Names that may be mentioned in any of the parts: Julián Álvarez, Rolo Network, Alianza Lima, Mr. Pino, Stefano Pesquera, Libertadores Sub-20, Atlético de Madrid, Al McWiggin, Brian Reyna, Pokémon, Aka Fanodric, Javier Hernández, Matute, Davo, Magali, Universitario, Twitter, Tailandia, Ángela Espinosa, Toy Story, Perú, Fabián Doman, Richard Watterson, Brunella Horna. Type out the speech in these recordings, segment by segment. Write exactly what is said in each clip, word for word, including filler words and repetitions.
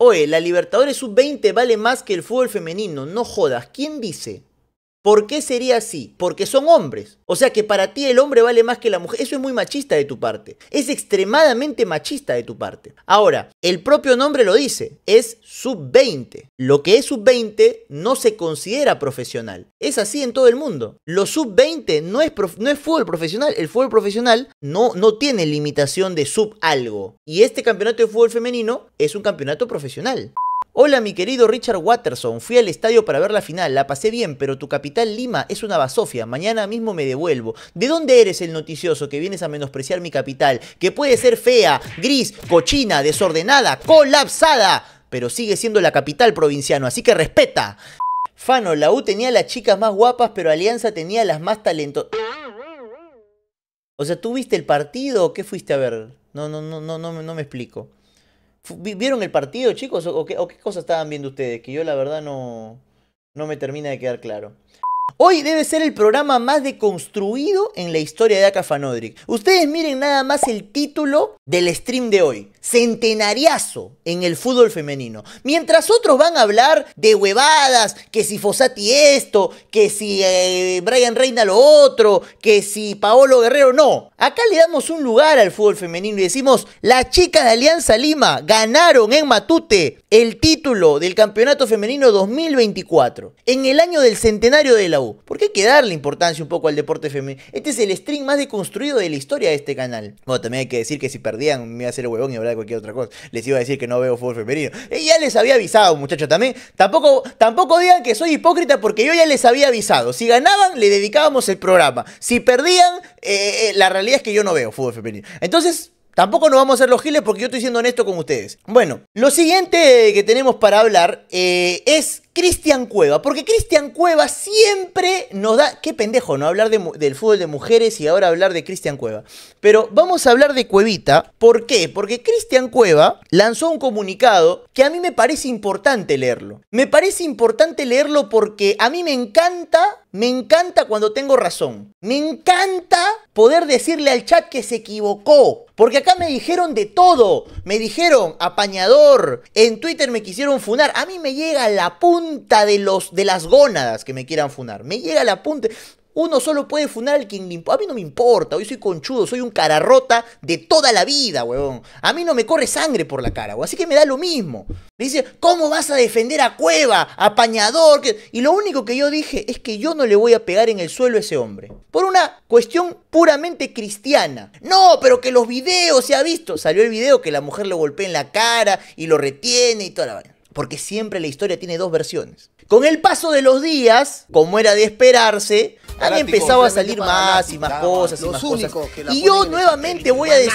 Oye, la Libertadores sub veinte vale más que el fútbol femenino, no jodas, ¿quién dice? ¿Por qué sería así? Porque son hombres. O sea que para ti el hombre vale más que la mujer. Eso es muy machista de tu parte. Es extremadamente machista de tu parte. Ahora, el propio nombre lo dice, es sub veinte. Lo que es sub veinte no se considera profesional. Es así en todo el mundo. Lo sub veinte no es, no es fútbol profesional. El fútbol profesional no, no tiene limitación de sub algo. Y este campeonato de fútbol femenino es un campeonato profesional. Hola mi querido Richard Watterson, fui al estadio para ver la final, la pasé bien, pero tu capital Lima es una bazofia, mañana mismo me devuelvo. ¿De dónde eres el noticioso que vienes a menospreciar mi capital? Que puede ser fea, gris, cochina, desordenada, colapsada, pero sigue siendo la capital provinciano, así que respeta. Fano, la U tenía las chicas más guapas, pero Alianza tenía las más talentosas. O sea, ¿tú viste el partido o qué fuiste a ver? No, no, no, no, no, no me explico. ¿Vieron el partido, chicos? ¿O qué, o qué cosas estaban viendo ustedes? Que yo la verdad no, no me termina de quedar claro. Hoy debe ser el programa más deconstruido en la historia de Aka Fanodric. Ustedes miren nada más el título del stream de hoy. Centenariazo en el fútbol femenino. Mientras otros van a hablar de huevadas, que si Fossati esto, que si eh, Brian Reyna lo otro, que si Paolo Guerrero, no. Acá le damos un lugar al fútbol femenino y decimos, las chicas de Alianza Lima ganaron en Matute el título del Campeonato Femenino dos mil veinticuatro, en el año del centenario de la U. Porque hay que darle importancia un poco al deporte femenino. Este es el stream más deconstruido de la historia de este canal. Bueno, también hay que decir que si perdían me iba a hacer el huevón y hablar de cualquier otra cosa. Les iba a decir que no veo fútbol femenino. Y ya les había avisado, muchachos, también. Tampoco, tampoco digan que soy hipócrita porque yo ya les había avisado. Si ganaban, le dedicábamos el programa. Si perdían, eh, eh, la realidad es que yo no veo fútbol femenino. Entonces... tampoco nos vamos a hacer los giles porque yo estoy siendo honesto con ustedes. Bueno, lo siguiente que tenemos para hablar eh, es Cristian Cueva. Porque Cristian Cueva siempre nos da... qué pendejo, ¿no? Hablar de, del fútbol de mujeres y ahora hablar de Cristian Cueva. Pero vamos a hablar de Cuevita. ¿Por qué? Porque Cristian Cueva lanzó un comunicado que a mí me parece importante leerlo. Me parece importante leerlo porque a mí me encanta... me encanta cuando tengo razón. Me encanta poder decirle al chat que se equivocó. Porque acá me dijeron de todo. Me dijeron apañador. En Twitter me quisieron funar. A mí me llega la punta de, los, de las gónadas que me quieran funar. Me llega la punta... uno solo puede funar al quien le importa. A mí no me importa, hoy soy conchudo, soy un cara rota de toda la vida, huevón. A mí no me corre sangre por la cara, huevón. Así que me da lo mismo. Me dice, ¿cómo vas a defender a Cueva, apañador? Y lo único que yo dije es que yo no le voy a pegar en el suelo a ese hombre. Por una cuestión puramente cristiana. No, pero que los videos se ha visto. Salió el video que la mujer lo golpea en la cara y lo retiene y toda la vaina. Porque siempre la historia tiene dos versiones. Con el paso de los días, como era de esperarse, han empezado a salir más y más cosas y más cosas. Y yo nuevamente voy a decir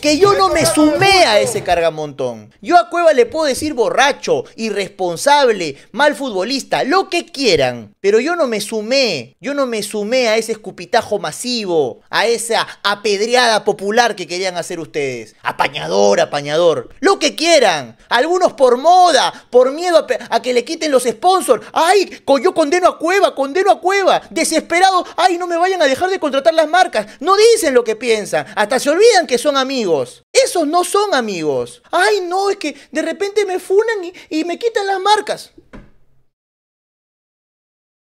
que yo no me sumé a ese cargamontón. Yo a Cueva le puedo decir borracho, irresponsable, mal futbolista, lo que quieran. Pero yo no me sumé, yo no me sumé a ese escupitajo masivo, a esa apedreada popular que querían hacer ustedes. Apañador, apañador, lo que quieran. Algunos por moda, por miedo a, a que le quiten los sponsors. ¡Ay, yo condeno a Cueva, condeno a Cueva! Desesperados, ay, no me vayan a dejar de contratar las marcas. No dicen lo que piensan, hasta se olvidan que son amigos. Esos no son amigos. Ay, no, es que de repente me funan y, y me quitan las marcas.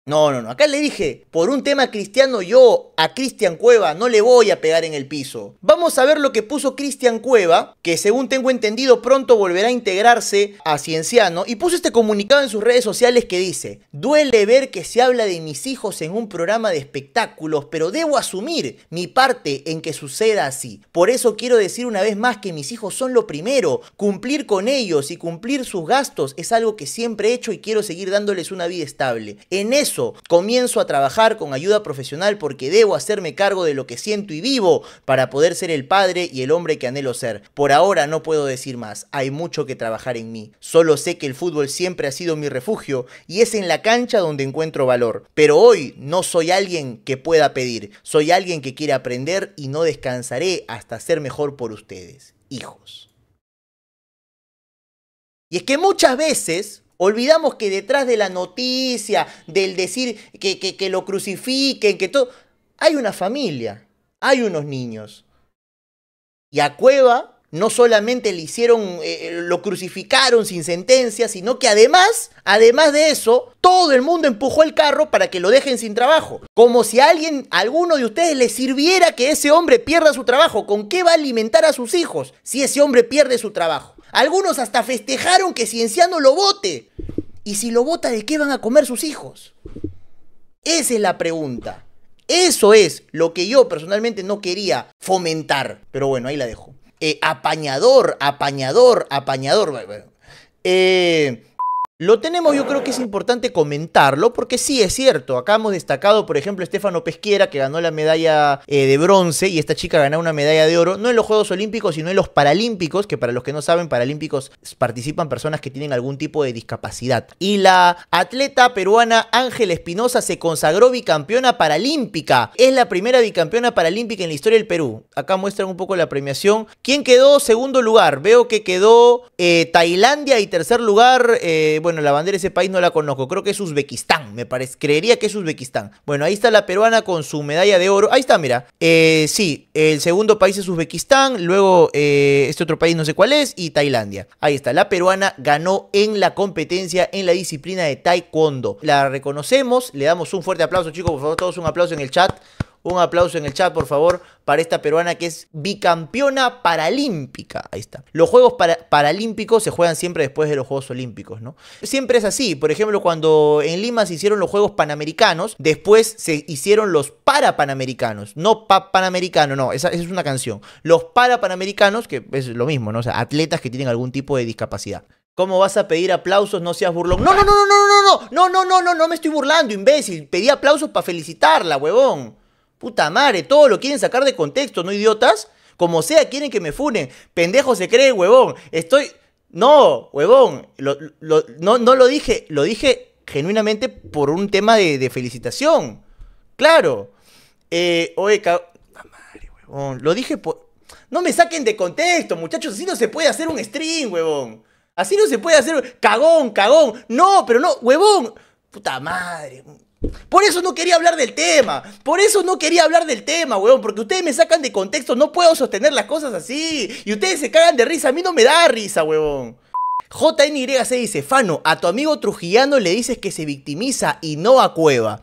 No, no, no, acá le dije, por un tema cristiano yo a Cristian Cueva no le voy a pegar en el piso. Vamos a ver lo que puso Cristian Cueva, que según tengo entendido pronto volverá a integrarse a Cienciano, y puso este comunicado en sus redes sociales que dice: duele ver que se habla de mis hijos en un programa de espectáculos, pero debo asumir mi parte en que suceda así. Por eso quiero decir una vez más que mis hijos son lo primero, cumplir con ellos y cumplir sus gastos es algo que siempre he hecho y quiero seguir dándoles una vida estable. En eso comienzo a trabajar con ayuda profesional porque debo hacerme cargo de lo que siento y vivo para poder ser el padre y el hombre que anhelo ser. Por ahora no puedo decir más, hay mucho que trabajar en mí. Solo sé que el fútbol siempre ha sido mi refugio y es en la cancha donde encuentro valor. Pero hoy no soy alguien que pueda pedir, soy alguien que quiere aprender y no descansaré hasta ser mejor por ustedes, hijos. Y es que muchas veces... olvidamos que detrás de la noticia, del decir que, que, que lo crucifiquen, que todo... hay una familia, hay unos niños. Y a Cueva no solamente le hicieron, eh, lo crucificaron sin sentencia, sino que además, además de eso, todo el mundo empujó el carro para que lo dejen sin trabajo. Como si a alguien, a alguno de ustedes les sirviera que ese hombre pierda su trabajo. ¿Con qué va a alimentar a sus hijos si ese hombre pierde su trabajo? Algunos hasta festejaron que Cienciano lo vote. Y si lo vota, ¿de qué van a comer sus hijos? Esa es la pregunta. Eso es lo que yo personalmente no quería fomentar. Pero bueno, ahí la dejo. Eh, apañador, apañador, apañador. Eh, lo tenemos, yo creo que es importante comentarlo, porque sí es cierto. Acá hemos destacado, por ejemplo, Stefano Pesquera, que ganó la medalla eh, de bronce, y esta chica ganó una medalla de oro, no en los Juegos Olímpicos, sino en los Paralímpicos, que para los que no saben, Paralímpicos participan personas que tienen algún tipo de discapacidad. Y la atleta peruana Ángela Espinosa se consagró bicampeona paralímpica. Es la primera bicampeona paralímpica en la historia del Perú. Acá muestran un poco la premiación. ¿Quién quedó segundo lugar? Veo que quedó eh, Tailandia, y tercer lugar, eh, bueno, la bandera de ese país no la conozco. Creo que es Uzbekistán, me parece. Creería que es Uzbekistán. Bueno, ahí está la peruana con su medalla de oro. Ahí está, mira. Eh, sí, el segundo país es Uzbekistán. Luego, eh, este otro país no sé cuál es. Y Tailandia. Ahí está. La peruana ganó en la competencia en la disciplina de taekwondo. La reconocemos. Le damos un fuerte aplauso, chicos. Por favor, todos un aplauso en el chat. Un aplauso en el chat, por favor, para esta peruana que es bicampeona paralímpica. Ahí está. Los Juegos para Paralímpicos se juegan siempre después de los Juegos Olímpicos, ¿no? Siempre es así. Por ejemplo, cuando en Lima se hicieron los Juegos Panamericanos, después se hicieron los Parapanamericanos. No pa Panamericano, no. Esa, esa es una canción. Los Parapanamericanos, que es lo mismo, ¿no? O sea, atletas que tienen algún tipo de discapacidad. ¿Cómo vas a pedir aplausos? No seas burlón. ¡No, no, no, no, no, no! ¡No, no, no, no! No me estoy burlando, imbécil. Pedí aplausos para felicitarla, huevón. Puta madre, todo lo quieren sacar de contexto, ¿no, idiotas? Como sea, quieren que me funen. Pendejo se cree, huevón. Estoy... No, huevón. Lo, lo, no, no lo dije. Lo dije genuinamente por un tema de, de felicitación. Claro. Eh, oye, cab... La madre, huevón. Lo dije por... No me saquen de contexto, muchachos. Así no se puede hacer un stream, huevón. Así no se puede hacer... Cagón, cagón. No, pero no, huevón. Puta madre... Por eso no quería hablar del tema. Por eso no quería hablar del tema, weón. Porque ustedes me sacan de contexto. No puedo sostener las cosas así. Y ustedes se cagan de risa. A mí no me da risa, weón. J N Y C dice: Fano, a tu amigo trujillano le dices que se victimiza y no a Cueva.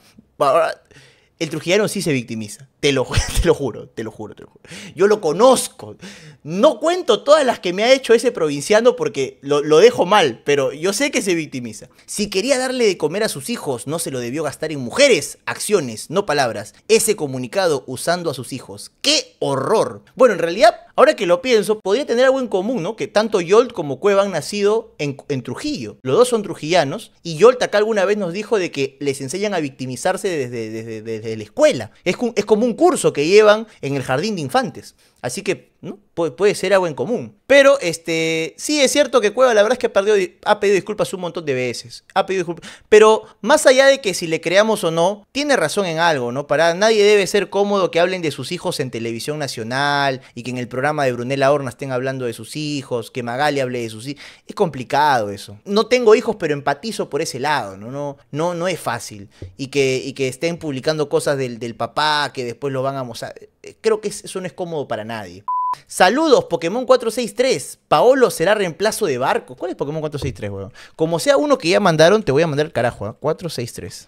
El trujillano sí se victimiza. Te lo, te lo juro, te lo juro, te lo juro. Yo lo conozco. No cuento todas las que me ha hecho ese provinciano porque lo, lo dejo mal, pero yo sé que se victimiza. Si quería darle de comer a sus hijos, no se lo debió gastar en mujeres. Acciones, no palabras. Ese comunicado usando a sus hijos. ¡Qué horror! Bueno, en realidad, ahora que lo pienso, podría tener algo en común, ¿no? Que tanto Yolt como Cueva han nacido en, en Trujillo. Los dos son trujillanos. Y Yolt acá alguna vez nos dijo de que les enseñan a victimizarse desde, desde, desde la escuela. Es, es como un curso que llevan en el jardín de infantes. Así que, ¿no? Pu- puede ser algo en común. Pero, este, sí es cierto que Cueva, la verdad es que ha pedido, ha pedido disculpas un montón de veces. Ha pedido disculpas. Pero, más allá de que si le creamos o no, tiene razón en algo, ¿no? Para nadie debe ser cómodo que hablen de sus hijos en televisión nacional y que en el programa de Brunella Horna estén hablando de sus hijos, que Magali hable de sus hijos. Es complicado eso. No tengo hijos, pero empatizo por ese lado, ¿no? No, no, no es fácil. Y que, y que estén publicando cosas del, del papá, que después lo van a mostrar. Creo que eso no es cómodo para nadie. Saludos, Pokémon cuatro seis tres. Paolo será reemplazo de Barco. ¿Cuál es Pokémon cuatro seis tres, weón? Como sea uno que ya mandaron, te voy a mandar el carajo, ¿eh? cuatro seis tres.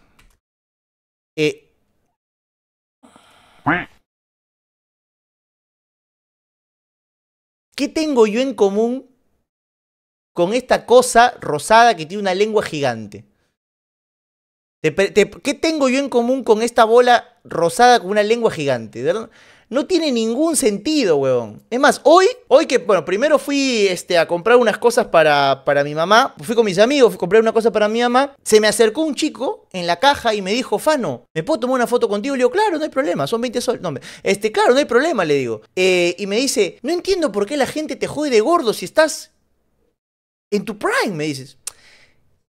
Eh... ¿Qué tengo yo en común con esta cosa rosada que tiene una lengua gigante? Te, te, ¿Qué tengo yo en común con esta bola rosada con una lengua gigante? ¿Verdad? No tiene ningún sentido, huevón. Es más, hoy, hoy que, bueno, primero fui este, a comprar unas cosas para, para mi mamá. Fui con mis amigos, fui a comprar una cosa para mi mamá. Se me acercó un chico en la caja y me dijo: Fano, ¿me puedo tomar una foto contigo? Le digo: claro, no hay problema, son veinte soles. No, este, claro, no hay problema, le digo. Eh, y me dice: no entiendo por qué la gente te jode de gordo si estás en tu prime, me dices.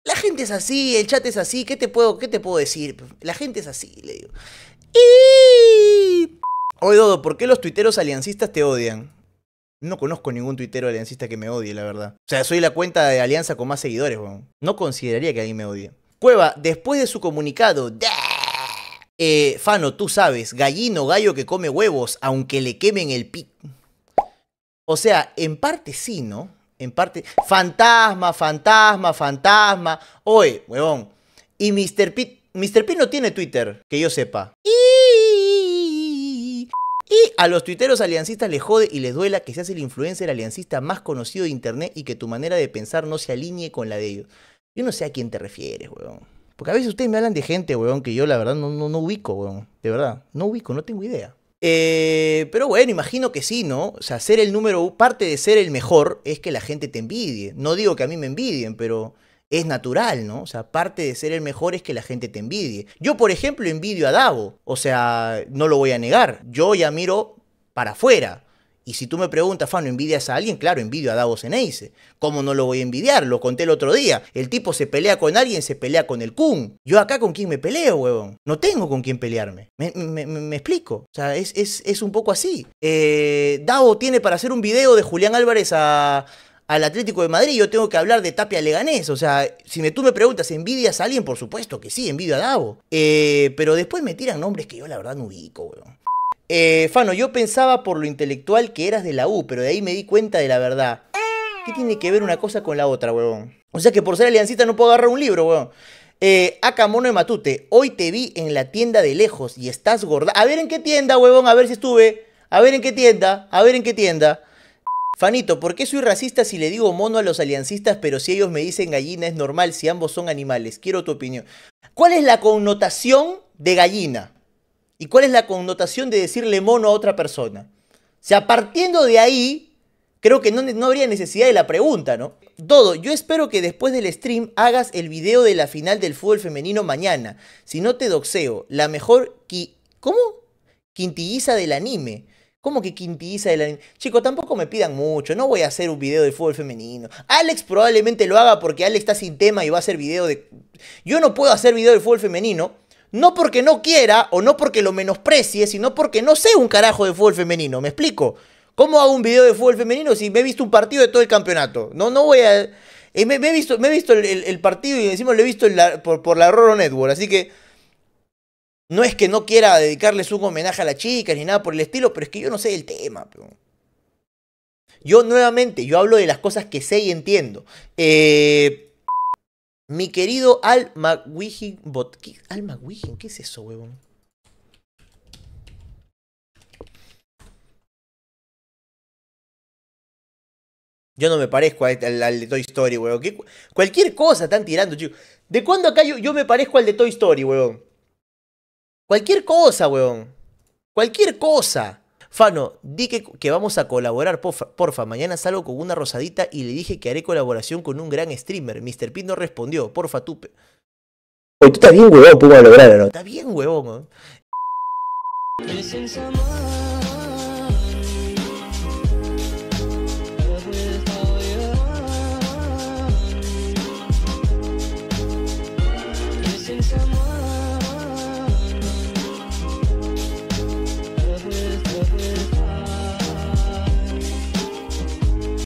La gente es así, el chat es así, ¿qué te puedo, qué te puedo decir? La gente es así, le digo. Y... Oye, Dodo, ¿por qué los tuiteros aliancistas te odian? No conozco ningún tuitero aliancista que me odie, la verdad. O sea, soy la cuenta de Alianza con más seguidores, weón. No consideraría que alguien me odie. Cueva, después de su comunicado, Eh, Fano, tú sabes, gallino, gallo que come huevos, aunque le quemen el pi... O sea, en parte sí, ¿no? En parte... Fantasma, fantasma, fantasma... Oye, huevón. Y mister Pino... mister Pino tiene Twitter, que yo sepa. Y... y a los tuiteros aliancistas les jode y les duela que seas el influencer aliancista más conocido de internet y que tu manera de pensar no se alinee con la de ellos. Yo no sé a quién te refieres, huevón. Porque a veces ustedes me hablan de gente, huevón, que yo la verdad no, no, no ubico, huevón. De verdad, no ubico, no tengo idea. Eh, pero bueno, imagino que sí, ¿no? O sea, ser el número... parte de ser el mejor es que la gente te envidie. No digo que a mí me envidien, pero es natural, ¿no? O sea, parte de ser el mejor es que la gente te envidie. Yo, por ejemplo, envidio a Davo. O sea, no lo voy a negar. Yo ya miro para afuera. Y si tú me preguntas, Fano, ¿envidias a alguien? Claro, envidio a Davo Ceneice. ¿Cómo no lo voy a envidiar? Lo conté el otro día. El tipo se pelea con alguien, se pelea con el Kun. ¿Yo acá con quién me peleo, huevón? No tengo con quién pelearme. ¿Me, me, me explico? O sea, es, es, es un poco así. Eh, Davo tiene para hacer un video de Julián Álvarez a... al Atlético de Madrid, yo tengo que hablar de Tapia Leganés. O sea, si me, tú me preguntas, ¿envidias a alguien? Por supuesto que sí, envidio a Davo. Eh, pero después me tiran nombres que yo la verdad no ubico, weón. Eh, Fano, yo pensaba por lo intelectual que eras de la U, pero de ahí me di cuenta de la verdad. ¿Qué tiene que ver una cosa con la otra, weón? O sea que por ser aliancista no puedo agarrar un libro, weón. Eh, Aka Mono de Matute, hoy te vi en la tienda de lejos y estás gorda. A ver en qué tienda, weón, a ver si estuve. A ver en qué tienda, a ver en qué tienda. Fanito, ¿por qué soy racista si le digo mono a los aliancistas, pero si ellos me dicen gallina es normal si ambos son animales? Quiero tu opinión. ¿Cuál es la connotación de gallina? ¿Y cuál es la connotación de decirle mono a otra persona? O sea, partiendo de ahí, creo que no, no habría necesidad de la pregunta, ¿no? Dodo, yo espero que después del stream hagas el video de la final del fútbol femenino mañana. Si no te doxeo, la mejor qui... ¿Cómo? Quintilliza del anime. ¿Cómo que quintiza el anime? Chicos, tampoco me pidan mucho. No voy a hacer un video de fútbol femenino. Alex probablemente lo haga porque Alex está sin tema y va a hacer video de... Yo no puedo hacer video de fútbol femenino. No porque no quiera o no porque lo menosprecie, sino porque no sé un carajo de fútbol femenino. ¿Me explico? ¿Cómo hago un video de fútbol femenino si me he visto un partido de todo el campeonato? No, no voy a... Eh, me, me he visto, me he visto el, el, el partido y encima lo he visto en la, por, por la Rolo Network. Así que... no es que no quiera dedicarles un homenaje a la chica ni nada por el estilo, pero es que yo no sé el tema. Yo nuevamente, yo hablo de las cosas que sé y entiendo. Eh, mi querido Al McWiggin... Al McWiggin, ¿qué es eso, huevón? Yo no me parezco al, al de Toy Story, huevón. Cualquier cosa están tirando, chicos. ¿De cuándo acá yo, yo me parezco al de Toy Story, huevón? Cualquier cosa, weón. Cualquier cosa. Fano, di que, que vamos a colaborar, porfa, porfa. Mañana salgo con una rosadita y le dije que haré colaboración con un gran streamer. mister Pino respondió, porfa, tupe. Oye, tú estás bien, weón, pudo lograrlo. ¿No? Está bien, weón, weón.